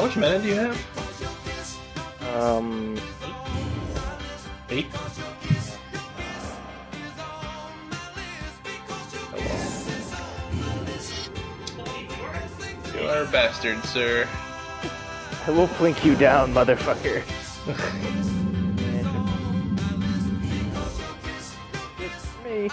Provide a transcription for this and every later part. How much mana do you have? 8? You are a bastard, sir. I will blink you down, motherfucker. It's me.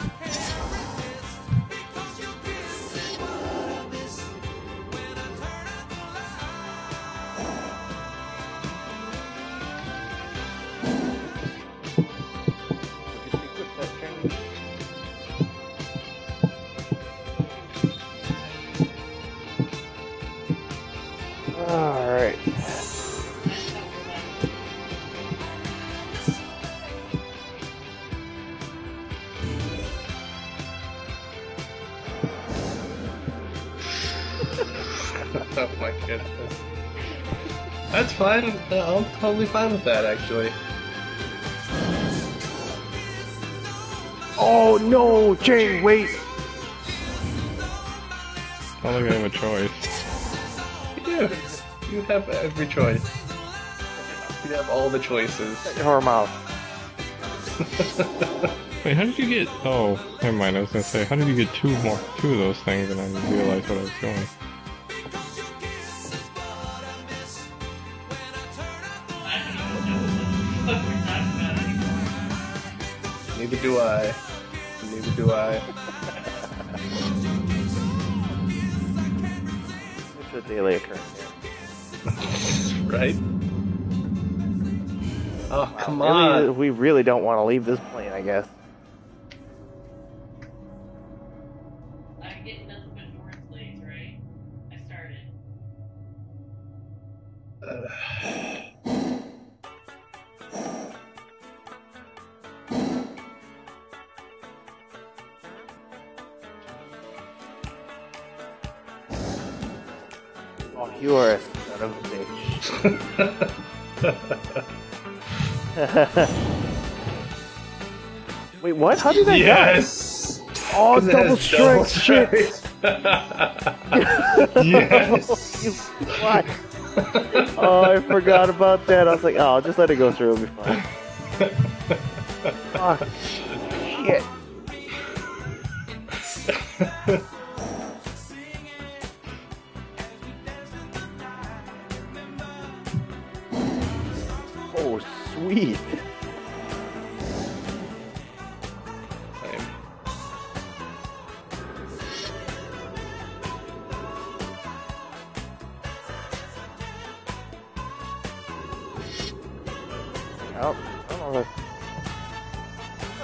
Oh my goodness. That's fine. I'm totally fine with that, actually. Oh no, Jay, wait! I don't think I have a choice. You do. You have every choice. You have all the choices. Shut your mouth. Wait, how did you get... Oh, never mind, I was gonna say, how did you get two of those things and I didn't realize what I was doing? Neither do I. Neither do I. It's a daily occurrence. Right? Oh, come on! Really, we really don't want to leave this plane, I guess. I'm getting nothing but north planes, right? I started. You are a son of a bitch. Wait, what? How did that go? Oh, double strike, shit! Yes! Oh, I forgot about that. I was like, oh, just let it go through, it'll be fine. Fuck. Shit. Sweet. Oh, I don't know. Oh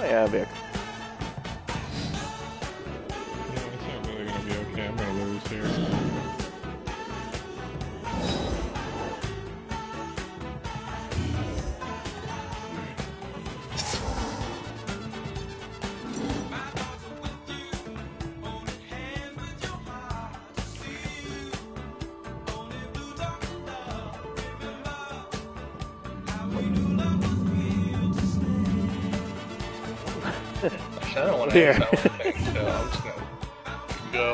yeah, Vic. Yeah, it's not really gonna be okay. I'm gonna lose here. I don't want to have that one thing, so I'm just gonna go.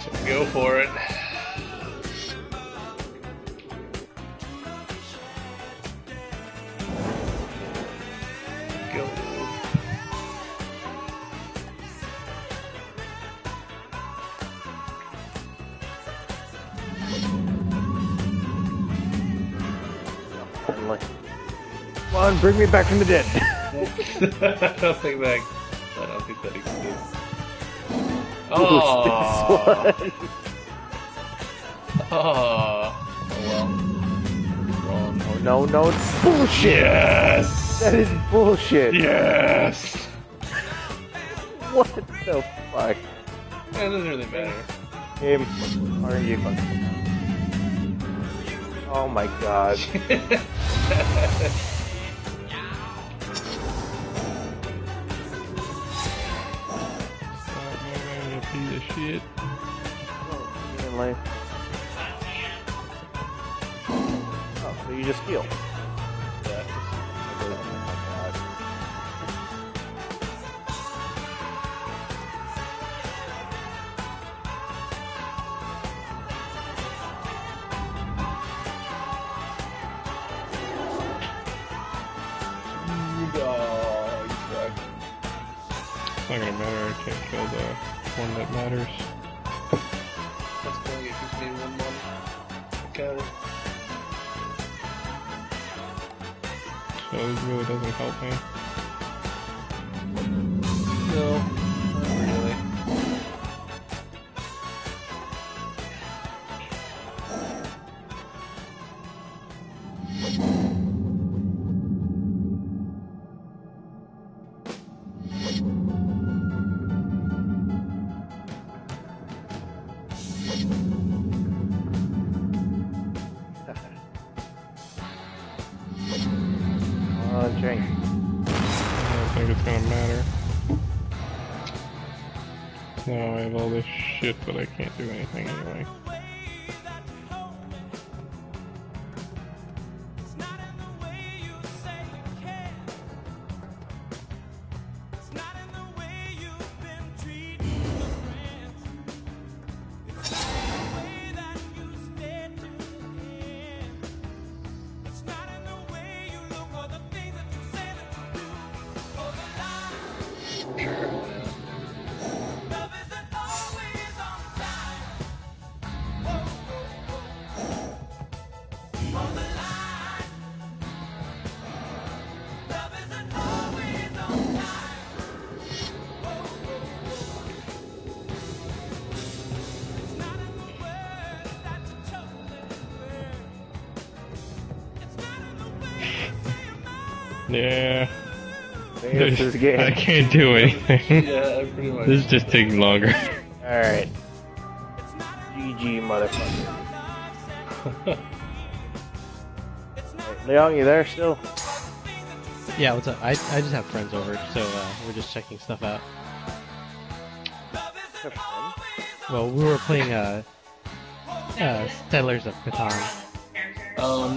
Just go for it. Go. Come on, bring me back from the dead. I don't think that. I don't think that exists. Oh, this one. Oh, well. Wrong. Oh, no, no, it's bullshit. Yes. That is bullshit. Yes. What the fuck? It doesn't really matter. Game. Are you fucking? Oh my god. Shit. Oh, so you just heal. Yeah. Oh, It's not gonna matter, I can't kill the one that matters. Let's go, you just need one more. Go. So this really doesn't help me. No, not really. Drink. I don't think it's gonna matter. Now I have all this shit, but I can't do anything anyway. Yeah. This game. I can't do anything. Yeah, pretty much. This just takes longer. Alright. GG, motherfucker. Leon, you there still? Yeah, what's up? I just have friends over, so we're just checking stuff out. Well, we were playing Settlers of Catan.